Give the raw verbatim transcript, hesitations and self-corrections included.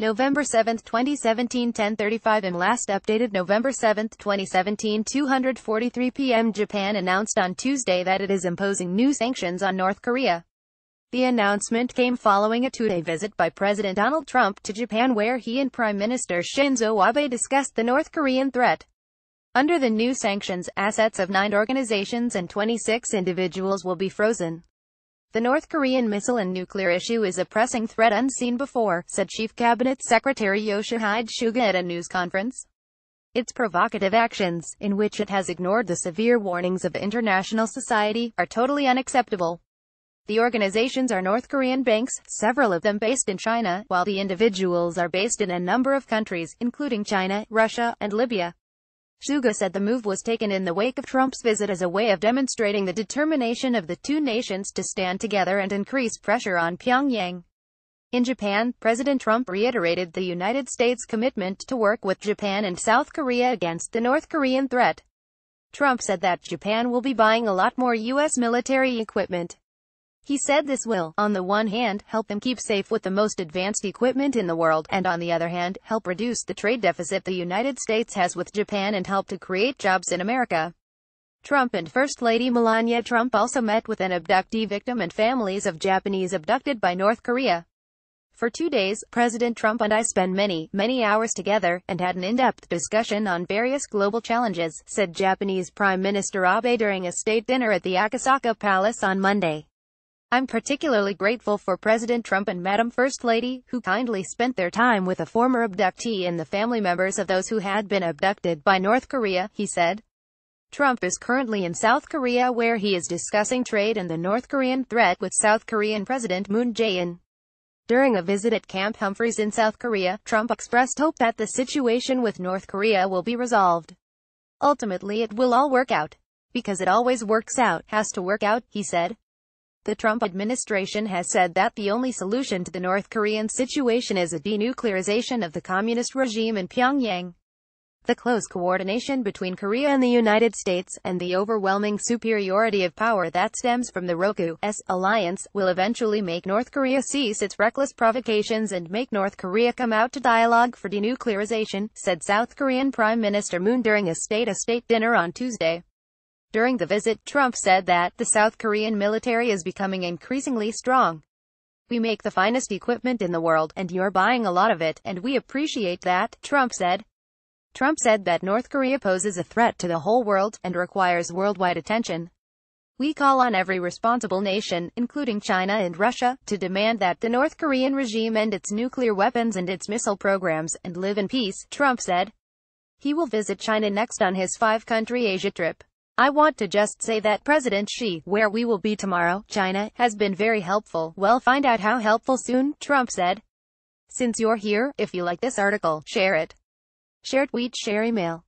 November seventh twenty seventeen ten thirty-five A M last updated November seventh twenty seventeen two forty-three p m Japan announced on Tuesday that it is imposing new sanctions on North Korea. The announcement came following a two-day visit by President Donald Trump to Japan where he and Prime Minister Shinzo Abe discussed the North Korean threat. Under the new sanctions, assets of nine organizations and twenty-six individuals will be frozen. The North Korean missile and nuclear issue is a pressing threat unseen before, said Chief Cabinet Secretary Yoshihide Suga at a news conference. Its provocative actions, in which it has ignored the severe warnings of international society, are totally unacceptable. The organizations are North Korean banks, several of them based in China, while the individuals are based in a number of countries, including China, Russia, and Libya. Suga said the move was taken in the wake of Trump's visit as a way of demonstrating the determination of the two nations to stand together and increase pressure on Pyongyang. In Japan, President Trump reiterated the United States' commitment to work with Japan and South Korea against the North Korean threat. Trump said that Japan will be buying a lot more U S military equipment. He said this will, on the one hand, help them keep safe with the most advanced equipment in the world, and on the other hand, help reduce the trade deficit the United States has with Japan and help to create jobs in America. Trump and First Lady Melania Trump also met with an abductee victim and families of Japanese abducted by North Korea. For two days, President Trump and I spent many, many hours together, and had an in-depth discussion on various global challenges, said Japanese Prime Minister Abe during a state dinner at the Akasaka Palace on Monday. I'm particularly grateful for President Trump and Madam First Lady, who kindly spent their time with a former abductee and the family members of those who had been abducted by North Korea, he said. Trump is currently in South Korea where he is discussing trade and the North Korean threat with South Korean President Moon Jae-in. During a visit at Camp Humphreys in South Korea, Trump expressed hope that the situation with North Korea will be resolved. Ultimately it will all work out. Because it always works out, has to work out, he said. The Trump administration has said that the only solution to the North Korean situation is a denuclearization of the communist regime in Pyongyang. The close coordination between Korea and the United States, and the overwhelming superiority of power that stems from the R O K U S alliance, will eventually make North Korea cease its reckless provocations and make North Korea come out to dialogue for denuclearization, said South Korean Prime Minister Moon during a state-to-state dinner on Tuesday. During the visit, Trump said that the South Korean military is becoming increasingly strong. We make the finest equipment in the world, and you're buying a lot of it, and we appreciate that, Trump said. Trump said that North Korea poses a threat to the whole world, and requires worldwide attention. We call on every responsible nation, including China and Russia, to demand that the North Korean regime end its nuclear weapons and its missile programs, and live in peace, Trump said. He will visit China next on his five-country Asia trip. I want to just say that President Xi, where we will be tomorrow, China, has been very helpful. We'll find out how helpful soon, Trump said. Since you're here, if you like this article, share it. Share tweet, share email.